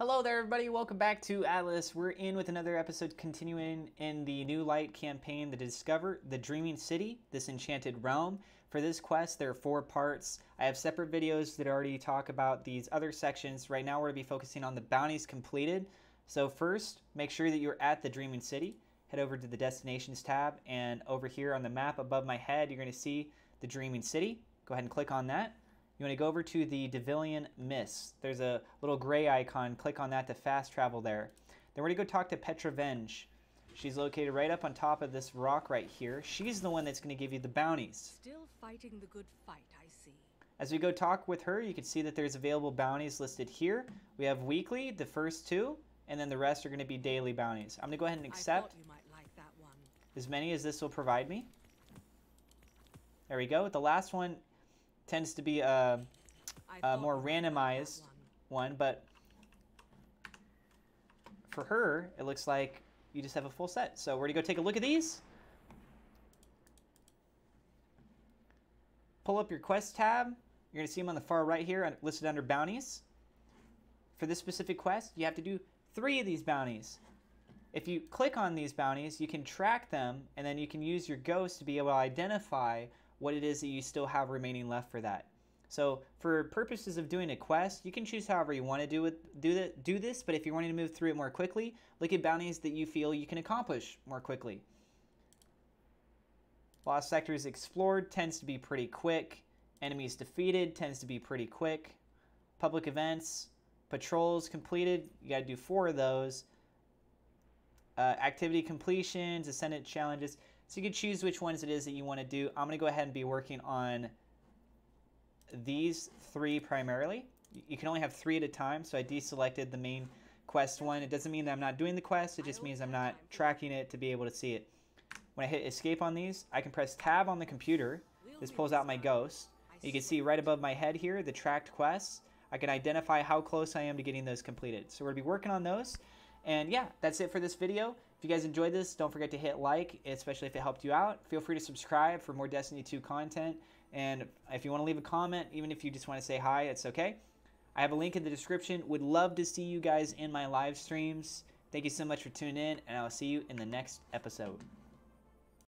Hello there everybody, welcome back to Atlas. We're in with another episode continuing in the New Light campaign to discover the Dreaming City, This Enchanted Realm. For this quest, there are 4 parts. I have separate videos that already talk about these other sections. Right now we're going to be focusing on the bounties completed. So first, make sure that you're at the Dreaming City. Head over to the Destinations tab, and over here on the map above my head, you're going to see the Dreaming City. Go ahead and click on that. You want to go over to the Davilion Mist. There's a little gray icon. Click on that to fast travel there. Then we're going to go talk to Petra Venge. She's located right up on top of this rock right here. She's the one that's going to give you the bounties. Still fighting the good fight, I see. As we go talk with her, you can see that there's available bounties listed here. We have weekly, the first 2, and then the rest are going to be daily bounties. I'm going to go ahead and accept as many as this will provide me. There we go. The last one tends to be a more randomized one, but for her, it looks like you just have a full set. So we're gonna go take a look at these. Pull up your quest tab. You're gonna see them on the far right here, listed under bounties. For this specific quest, you have to do 3 of these bounties. If you click on these bounties, you can track them, and then you can use your ghost to be able to identify what it is that you still have remaining left for that. So for purposes of doing a quest, you can choose however you want to do this, but if you're wanting to move through it more quickly, look at bounties that you feel you can accomplish more quickly. Lost sectors explored tends to be pretty quick. Enemies defeated tends to be pretty quick. Public events, patrols completed, you got to do 4 of those. Activity completions, ascendant challenges. So you can choose which ones it is that you want to do. I'm going to go ahead and be working on these 3 primarily. You can only have 3 at a time, so I deselected the main quest one. It doesn't mean that I'm not doing the quest. It just means I'm not tracking it to be able to see it. When I hit escape on these, I can press tab on the computer. This pulls out my ghost. You can see right above my head here the tracked quests. I can identify how close I am to getting those completed. So we're going to be working on those. And yeah, that's it for this video. If you guys enjoyed this, don't forget to hit like, especially if it helped you out. Feel free to subscribe for more Destiny 2 content. And if you want to leave a comment, even if you just want to say hi, it's okay. I have a link in the description. Would love to see you guys in my live streams. Thank you so much for tuning in, and I'll see you in the next episode.